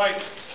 Fight.